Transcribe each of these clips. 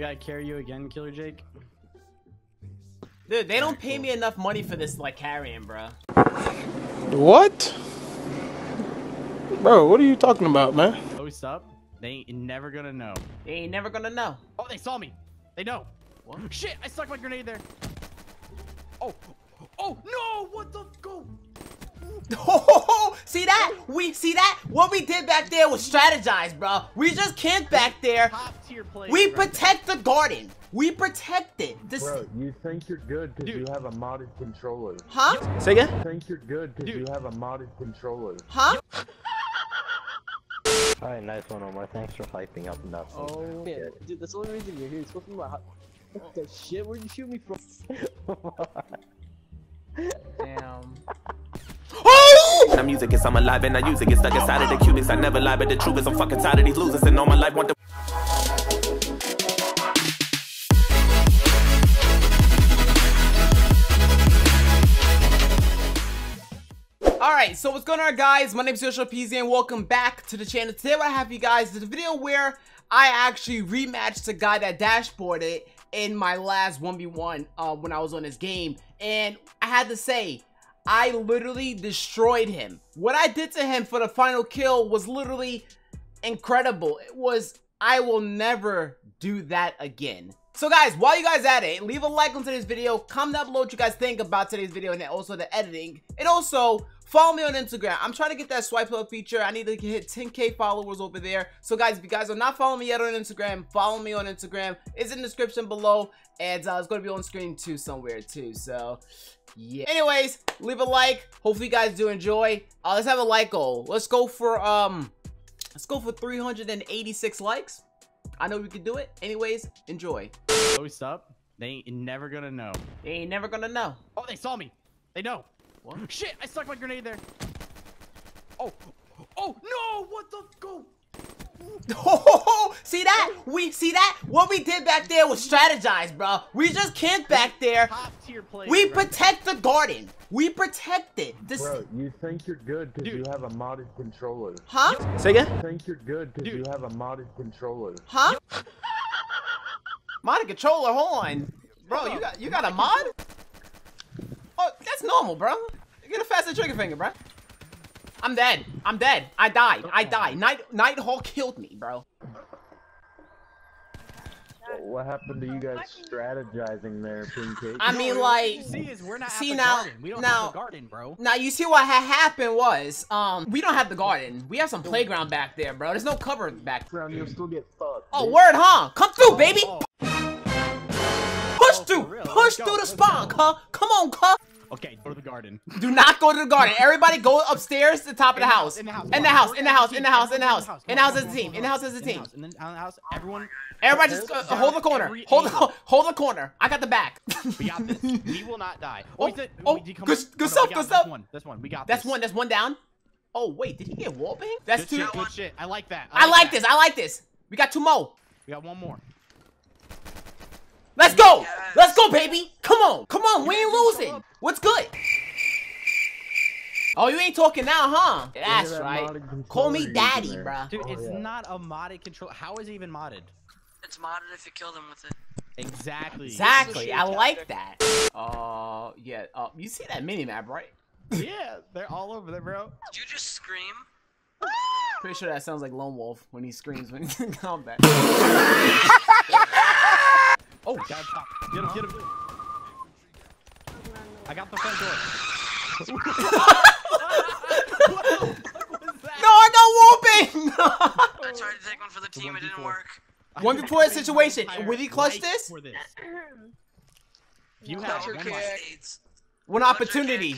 We gotta carry you again, Killer Jake. Dude, they don't pay me enough money for this, like, carrying, bro. What? Bro, what are you talking about, man? Post up. They ain't never gonna know. They ain't never gonna know. Oh, they saw me. They know. What? Shit, I stuck my grenade there. Oh. Oh, no! What the? Go! Oh, see that? We see that? What we did back there was strategize, bro. We just camped back there. We protect the garden. We protect it. This... Bro, you think you're good because you have a modded controller. Huh? Say again? You think you're good because you have a modded controller. Huh? Alright, nice one, Omar. Thanks for hyping up enough. Oh, man. Dude, that's the only reason you're here. You're supposed to be like, what the shit? Where'd you shoot me from? Damn. I'm music, I'm alive and I use it. Get stuck inside of the cubics. I never lie, but the truth is I'm fucking tired of these losers and all my life want to. Alright, so what's going on, guys? My name is TheOceaneOpz and welcome back to the channel. Today what I have for you guys is a video where I actually rematched the guy that dashboarded in my last 1v1 when I was on this game. And I had to say, I literally destroyed him. What I did to him for the final kill was literally incredible. It was, I will never do that again. So guys, while you guys at it, leave a like on today's video. Comment down below what you guys think about today's video and also the editing. And also, follow me on Instagram. I'm trying to get that swipe up feature. I need to hit 10K followers over there. So guys, if you guys are not following me yet on Instagram, follow me on Instagram. It's in the description below. And it's going to be on screen too somewhere too. So... yeah. Anyways, leave a like. Hopefully you guys do enjoy. Let's have a like goal. Let's go for 386 likes. I know we can do it. Anyways, enjoy. Post up. They ain't never gonna know. They ain't never gonna know. Oh, they saw me. They know. What? Shit, I stuck my grenade there. Oh. Oh no! What the? Go! Oh, see that? We see that? What we did back there was strategize, bro. We just camped back there. We protect the garden. We protect it. This... Bro, you think you're good because you have a modded controller. Huh? Say again? You think you're good because you have a modded controller. Huh? Modded controller? Hold on, bro. You got a mod? Oh, that's normal, bro. You get a faster trigger finger, bro. I'm dead. I'm dead. I died. I died. Nighthawk killed me, bro. What happened to you guys strategizing there, Pinky? I mean, like, what you see, is we're not at the garden. We don't have the garden, bro. Now you see what had happened was, we don't have the garden. We have some playground back there, bro. There's no cover back there. You'll still get fucked. Oh, word, huh? Come through, baby. Push through. Push through the spawn, cuh. Come on, cuh. Okay, go to the garden. Do not go to the garden. Everybody go upstairs to the top of the house. In the house, in the house, in the house, in the house, in the house. In the house as a team. In the house as a team. In the house, everyone. Everybody just hold the corner. Hold the corner. I got the back. We got this. We will not die. Oh, good stuff, good stuff. That's one. We got this. That's one down. Oh, wait. Did he get wall bang? That's two. Good shit. I like that. I like this. I like this. We got two more. We got one more. Let's go! Yes. Let's go, baby! Come on! Come on, we ain't losing! What's good? Oh, you ain't talking now, huh? That's right. Call me daddy, bruh. Dude, it's not a modded controller. How is it even modded? It's modded if you kill them with it. Exactly. Exactly, I like that. Yeah, you see that minimap, right? Yeah, they're all over there, bro. Did you just scream? Pretty sure that sounds like Lone Wolf when he screams when he's in combat. Oh, God, stop. Get him, get him. I got the front door. What was that? No, I got whooping! I tried to take one for the team, it didn't work. 1v4 situation. Will he clutch this? You have one opportunity.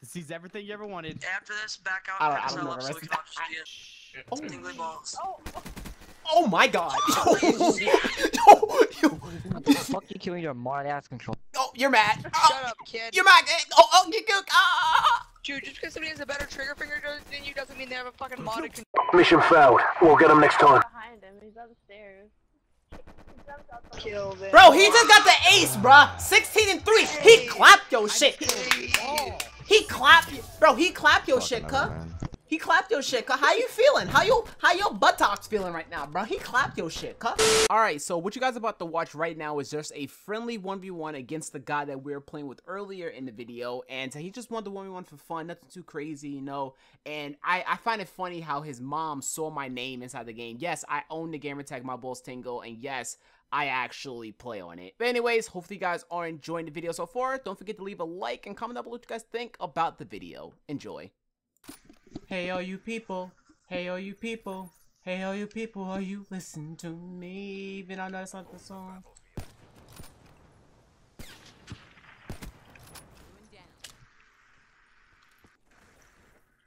This is everything you ever wanted. After this, back out. I don't know. So we can watch the Tingly Balls. Oh my god! Yo. What the fuck are you killing your mod ass control? Oh, you're mad. Shut up, kid. You're mad. Dude, just because somebody has a better trigger finger than you doesn't mean they have a fucking modded control. Mission failed. We'll get him next time. Behind him, he's upstairs. Kill him. Bro, he just got the ace, bruh. 16 and 3. He clapped your shit. He clapped, bro. He clapped your shit, cuh. He clapped your shit, cuh. How you feeling? How your buttocks feeling right now, bro? He clapped your shit, cuh. Alright, so what you guys are about to watch right now is just a friendly 1v1 against the guy that we were playing with earlier in the video. And he just wanted the 1v1 for fun, nothing too crazy, you know. And I find it funny how his mom saw my name inside the game. Yes, I own the gamer tag My Balls Tingle, and yes, I actually play on it. But anyways, hopefully you guys are enjoying the video so far. Don't forget to leave a like and comment down below what you guys think about the video. Enjoy. Hey all you people, hey all you people, hey all you people, are you listening to me? Even though I know that's not the song.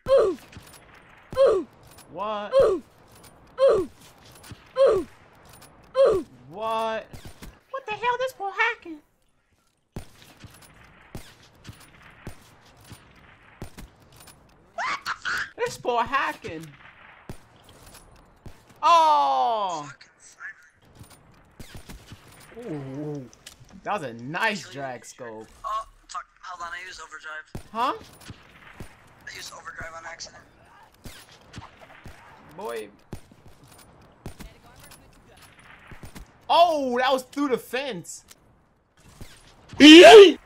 Ooh! Ooh! What? Ooh! Ooh! Ooh! Ooh! What? What the hell this boy hacking? This boy hacking. Oh! Ooh, that was a nice drag scope. Oh, fuck. Hold on, I used overdrive. Huh? I used overdrive on accident. Boy. Oh, that was through the fence. Dang.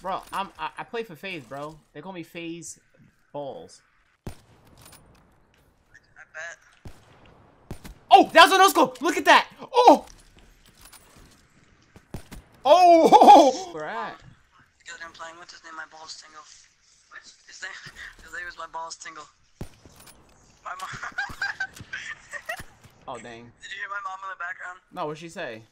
Bro, I play for FaZe, bro. They call me FaZe Balls. I bet. Oh, that was a no-scope! Look at that! Oh! Oh! Where at? The guy I'm playing with, his name My Balls Tingle. What? His name is My Balls Tingle. My mom. Oh, dang. Did you hear my mom in the background? No, what'd she say?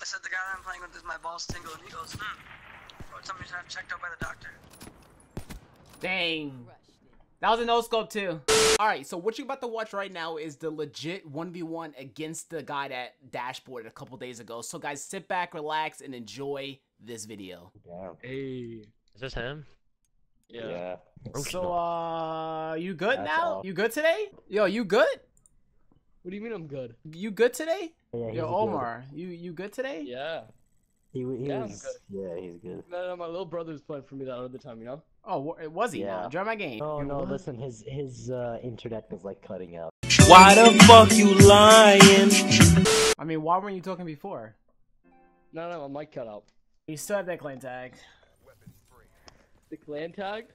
I said the guy I'm playing with is My Balls Tingle, and he goes, oh, somebody's not checked out by the doctor. Dang. That was a no-scope too. Alright, so what you're about to watch right now is the legit 1v1 against the guy that dashboarded a couple days ago. So guys, sit back, relax, and enjoy this video. Yeah. Hey. Is this him? Yeah. So, you good now? You good today? Yo, you good? What do you mean I'm good? You good today? Yeah, yo, Omar, good. You good today? Yeah. He's good. No, my little brother's playing for me that other time, you know? Oh, was he? Yeah. Draw my game. Oh, no, listen, his internet was, like, cutting out. Why the fuck you lying? I mean, why weren't you talking before? No, my mic cut out. You still have that clan tag. The clan tag?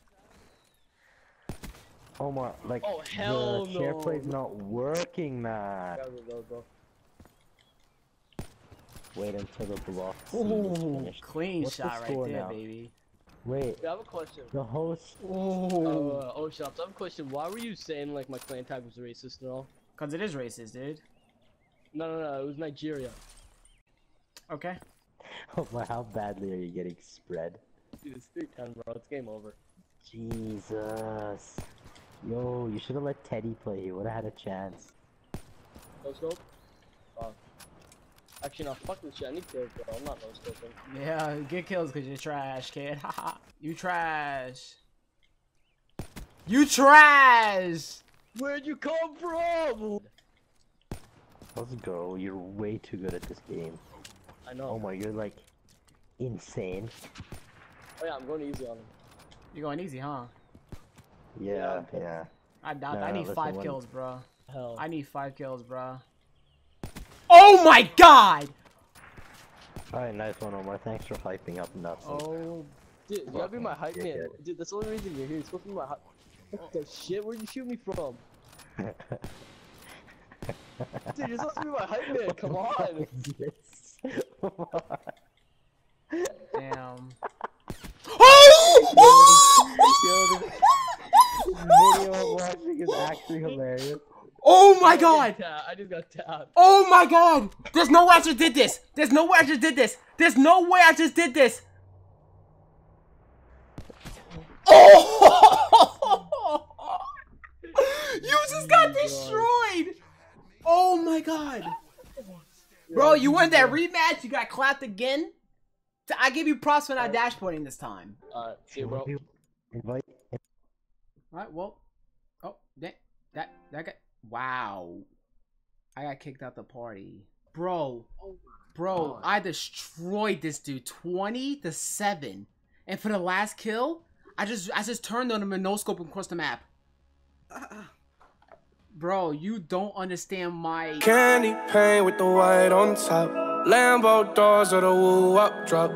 Oh, my, like, oh, hell the SharePlay's not working, man. Wait until the block. Ooh, clean shot right there, baby. Wait. I have a question. The host. Oh, Shops, I have a question. Why were you saying like my clan tag was racist and all? Cause it is racist, dude. No. It was Nigeria. Okay. Oh my, how badly are you getting spread? Dude, it's 3-10, bro. It's game over. Jesus. Yo, you should have let Teddy play. He would have had a chance. Let's go. Actually, no, fuck this shit. I need kills, bro. I'm not no scoping. Yeah, get kills because you're trash, kid. Haha. You trash. You trash! Where'd you come from? Let's go. You're way too good at this game. I know. Oh my, you're like insane. Oh yeah, I'm going easy on him. You're going easy, huh? Yeah. I need five kills, bro. Hell. I need 5 kills, bro. Oh my god! Alright, nice one, Omar. Thanks for hyping up nuts. Oh, dude, you gotta be my hype man. Yeah. Dude, that's the only reason you're here. You're supposed to be my hype. What the shit? Where'd you shoot me from? Dude, you're supposed to be my hype man. Come on. Damn. Oh! The video I'm watching is actually hilarious. Oh my god! I just got tapped. Oh my god! There's no way I just did this! There's no way I just did this! There's no way I just did this! Oh! You just got destroyed! Oh my god! Bro, you won that rematch, you got clapped again? I give you props for not dashboarding this time. Alright, see you, bro. Alright, well. Oh, that guy. Wow, I got kicked out the party, bro. I destroyed this dude 20-7, and for the last kill I just turned on him and no-scoped him across the map. Bro, you don't understand my... Candy paint with the white on top. Lambo doors or the woo-up drop.